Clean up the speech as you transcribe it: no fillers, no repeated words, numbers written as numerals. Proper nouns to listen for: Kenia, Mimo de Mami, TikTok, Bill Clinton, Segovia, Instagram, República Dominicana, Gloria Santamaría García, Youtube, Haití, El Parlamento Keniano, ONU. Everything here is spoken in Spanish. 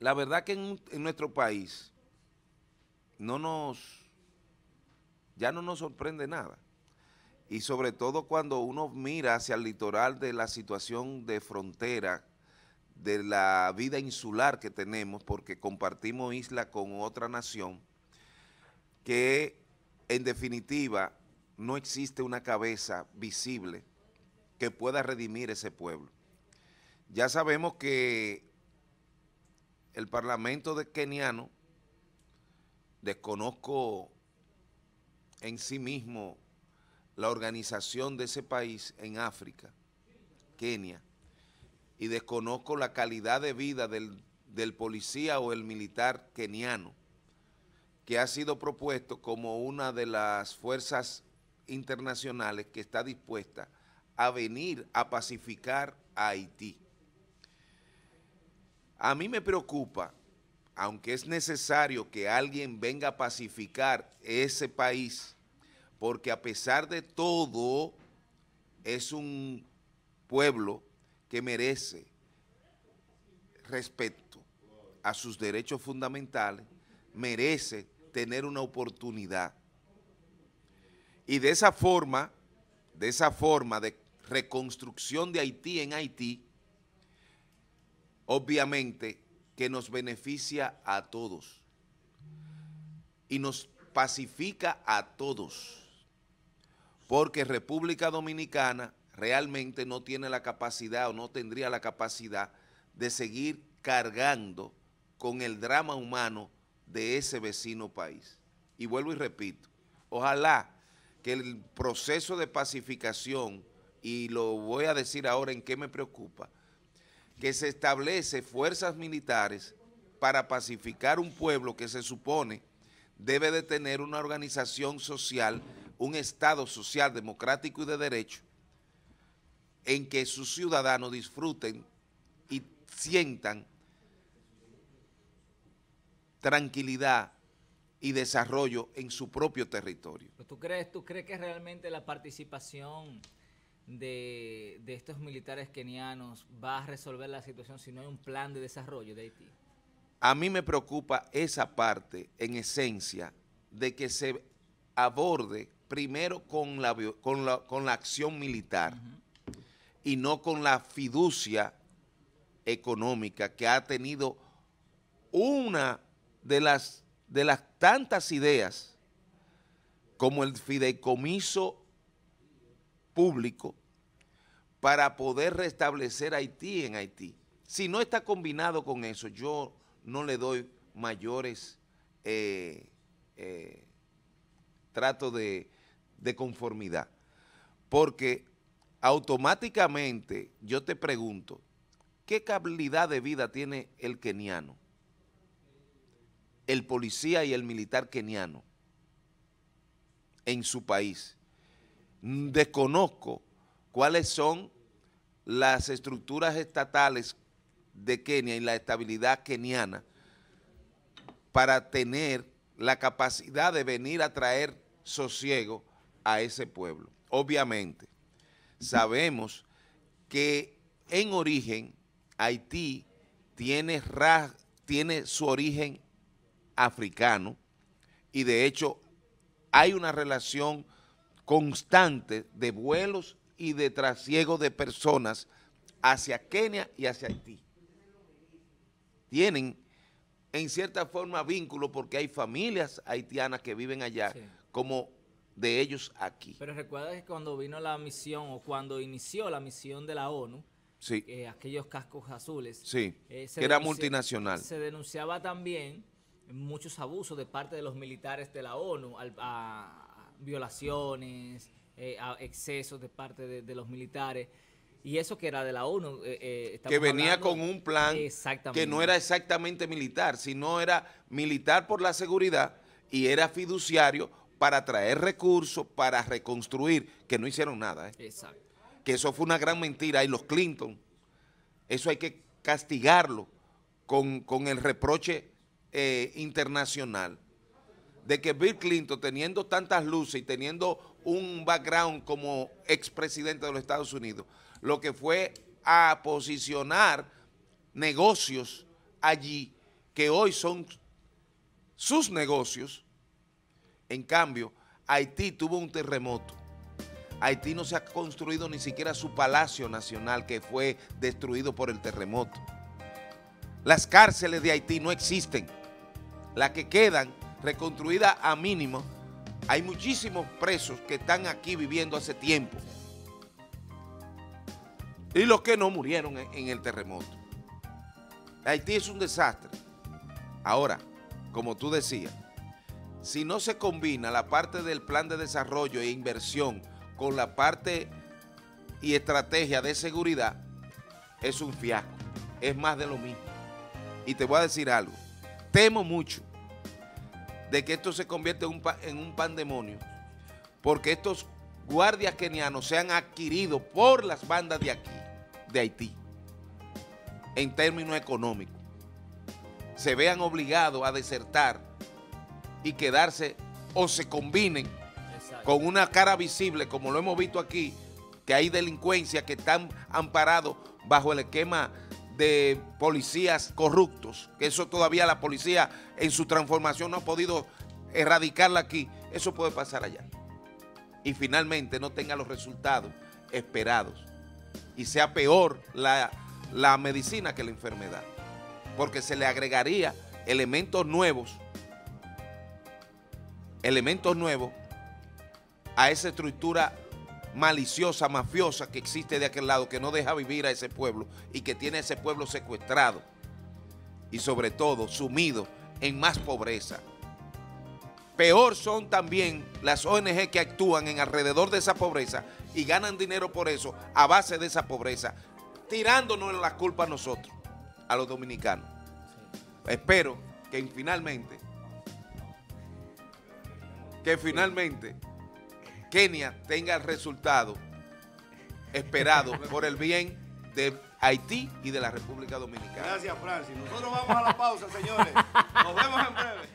la verdad que en nuestro país ya no nos sorprende nada. Y sobre todo cuando uno mira hacia el litoral de la situación de frontera, de la vida insular que tenemos, porque compartimos isla con otra nación, que en definitiva no existe una cabeza visible que pueda redimir ese pueblo. Ya sabemos que el Parlamento Keniano, desconozco en sí mismo la organización de ese país en África, Kenia, y desconozco la calidad de vida del policía o el militar keniano, que ha sido propuesto como una de las fuerzas internacionales que está dispuesta a venir a pacificar a Haití. A mí me preocupa, aunque es necesario que alguien venga a pacificar ese país, porque a pesar de todo, es un pueblo que merece respeto a sus derechos fundamentales, merece tener una oportunidad. Y de esa forma de reconstrucción de Haití en Haití, obviamente que nos beneficia a todos y nos pacifica a todos, porque República Dominicana realmente no tiene la capacidad o no tendría la capacidad de seguir cargando con el drama humano de ese vecino país. Y vuelvo y repito, ojalá que el proceso de pacificación, y lo voy a decir ahora en qué me preocupa, que se establece fuerzas militares para pacificar un pueblo que se supone debe de tener una organización social, un Estado social, democrático y de derecho, en que sus ciudadanos disfruten y sientan tranquilidad y desarrollo en su propio territorio. ¿Tú crees que realmente la participación de estos militares kenianos va a resolver la situación si no hay un plan de desarrollo de Haití? A mí me preocupa esa parte, en esencia, de que se aborde primero con la acción militar. Uh-huh. Y no con la fiducia económica que ha tenido una de las tantas ideas como el fideicomiso público para poder restablecer Haití en Haití. Si no está combinado con eso, yo no le doy mayores tratos de conformidad, porque automáticamente yo te pregunto, ¿qué calidad de vida tiene el keniano, el policía y el militar keniano en su país? Desconozco cuáles son las estructuras estatales de Kenia y la estabilidad keniana para tener la capacidad de venir a traer sosiego a ese pueblo. Obviamente, sabemos que en origen Haití tiene su origen africano y de hecho hay una relación constante de vuelos y de trasiego de personas hacia Kenia y hacia Haití. Tienen en cierta forma vínculo porque hay familias haitianas que viven allá, sí, como de ellos aquí. Pero recuerda que cuando vino la misión o cuando inició la misión de la ONU, sí, aquellos cascos azules, sí, que era multinacional, se denunciaba también muchos abusos de parte de los militares de la ONU, a violaciones, a excesos de parte de los militares. Y eso que era de la ONU. Que venía hablando con un plan que no era exactamente militar, sino era militar por la seguridad y era fiduciario para traer recursos, para reconstruir, que no hicieron nada. Exacto. Que eso fue una gran mentira, y los Clinton, eso hay que castigarlo con el reproche internacional, de que Bill Clinton, teniendo tantas luces y teniendo un background como expresidente de los Estados Unidos, lo que fue a posicionar negocios allí que hoy son sus negocios. En cambio, Haití tuvo un terremoto. Haití no se ha construido ni siquiera su palacio nacional, que fue destruido por el terremoto. Las cárceles de Haití no existen. Las que quedan reconstruidas a mínimo, hay muchísimos presos que están aquí viviendo hace tiempo. Y los que no murieron en el terremoto. Haití es un desastre. Ahora, como tú decías, si no se combina la parte del plan de desarrollo e inversión con la parte y estrategia de seguridad, es un fiasco, es más de lo mismo. Y te voy a decir algo, temo mucho de que esto se convierta en un pandemonio, porque estos guardias kenianos se han adquirido por las bandas de aquí, de Haití, en términos económicos, se vean obligados a desertar y quedarse, o se combinen con una cara visible, como lo hemos visto aquí, que hay delincuencia que están amparados bajo el esquema de policías corruptos, que eso todavía la policía en su transformación no ha podido erradicarla aquí, eso puede pasar allá. Y finalmente no tenga los resultados esperados y sea peor la medicina que la enfermedad, porque se le agregaría elementos nuevos a esa estructura maliciosa, mafiosa que existe de aquel lado, que no deja vivir a ese pueblo y que tiene a ese pueblo secuestrado y sobre todo sumido en más pobreza. Peor son también las ONG que actúan en alrededor de esa pobreza y ganan dinero por eso a base de esa pobreza, tirándonos la culpa a nosotros, a los dominicanos. Espero que finalmente Kenia tenga el resultado esperado por el bien de Haití y de la República Dominicana. Gracias, Francis. Nosotros vamos a la pausa, señores. Nos vemos en breve.